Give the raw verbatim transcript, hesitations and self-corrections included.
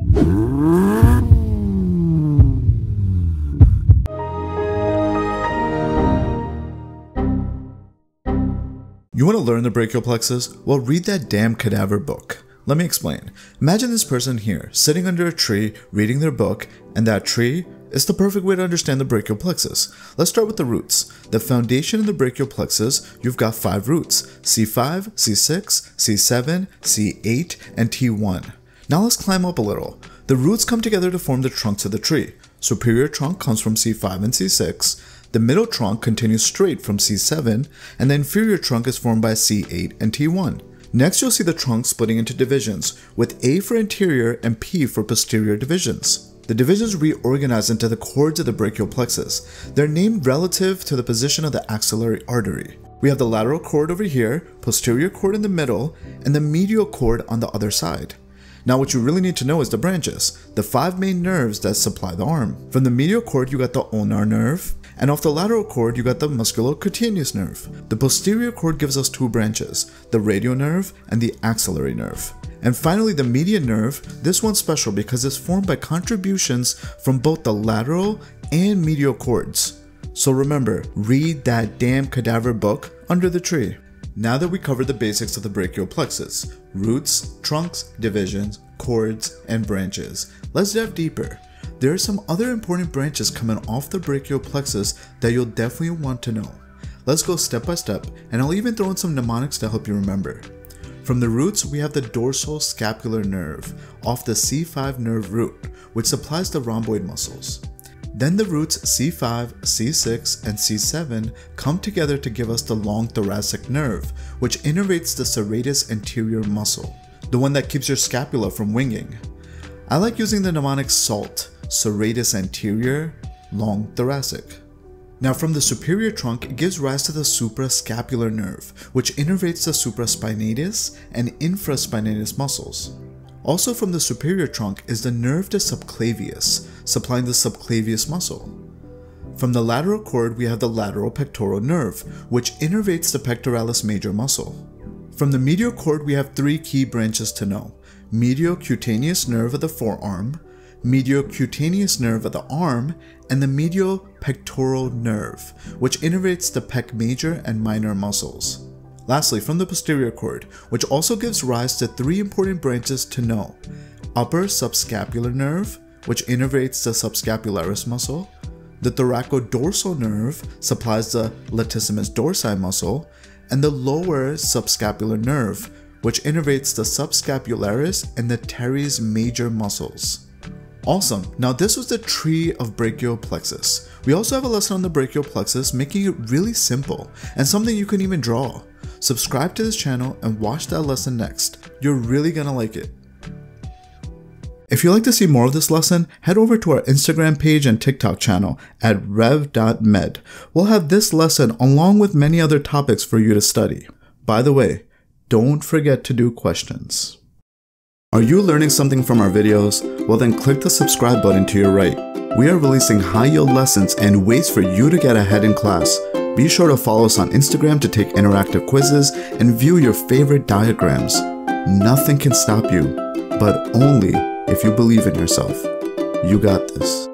है। You want to learn the brachial plexus? Well, read that damn cadaver book. Let me explain. Imagine this person here, sitting under a tree, reading their book, and that tree is the perfect way to understand the brachial plexus. Let's start with the roots. The foundation of the brachial plexus, you've got five roots, C five, C six, C seven, C eight, and T one. Now let's climb up a little. The roots come together to form the trunks of the tree. Superior trunk comes from C five and C six. The middle trunk continues straight from C seven, and the inferior trunk is formed by C eight and T one. Next, you'll see the trunk splitting into divisions, with A for anterior and P for posterior divisions. The divisions reorganize into the cords of the brachial plexus. They're named relative to the position of the axillary artery. We have the lateral cord over here, posterior cord in the middle, and the medial cord on the other side. Now what you really need to know is the branches, the five main nerves that supply the arm. From the medial cord you got the ulnar nerve, and off the lateral cord you got the musculocutaneous nerve. The posterior cord gives us two branches, the radial nerve and the axillary nerve. And finally the median nerve, this one's special because it's formed by contributions from both the lateral and medial cords. So remember, read that damn cadaver book under the tree. Now that we covered the basics of the brachial plexus, roots, trunks, divisions, cords, and branches, let's dive deeper. There are some other important branches coming off the brachial plexus that you'll definitely want to know. Let's go step by step, and I'll even throw in some mnemonics to help you remember. From the roots, we have the dorsal scapular nerve, off the C five nerve root, which supplies the rhomboid muscles. Then the roots C five, C six, and C seven come together to give us the long thoracic nerve, which innervates the serratus anterior muscle, the one that keeps your scapula from winging. I like using the mnemonic SALT, serratus anterior, long thoracic. Now from the superior trunk, it gives rise to the suprascapular nerve, which innervates the supraspinatus and infraspinatus muscles. Also from the superior trunk is the nerve to subclavius, supplying the subclavius muscle. From the lateral cord we have the lateral pectoral nerve, which innervates the pectoralis major muscle. From the medial cord we have three key branches to know, medial cutaneous nerve of the forearm, medial cutaneous nerve of the arm, and the medial pectoral nerve, which innervates the pec major and minor muscles. Lastly, from the posterior cord, which also gives rise to three important branches to know, upper subscapular nerve, which innervates the subscapularis muscle, the thoracodorsal nerve supplies the latissimus dorsi muscle, and the lower subscapular nerve, which innervates the subscapularis and the teres major muscles. Awesome, now this was the tree of brachial plexus. We also have a lesson on the brachial plexus, making it really simple and something you can even draw. Subscribe to this channel and watch that lesson next. You're really gonna like it. If you'd like to see more of this lesson, head over to our Instagram page and TikTok channel at rev dot med. We'll have this lesson along with many other topics for you to study. By the way, don't forget to do questions. Are you learning something from our videos? Well then click the subscribe button to your right. We are releasing high-yield lessons and ways for you to get ahead in class. Be sure to follow us on Instagram to take interactive quizzes and view your favorite diagrams. Nothing can stop you, but only if you believe in yourself. You got this.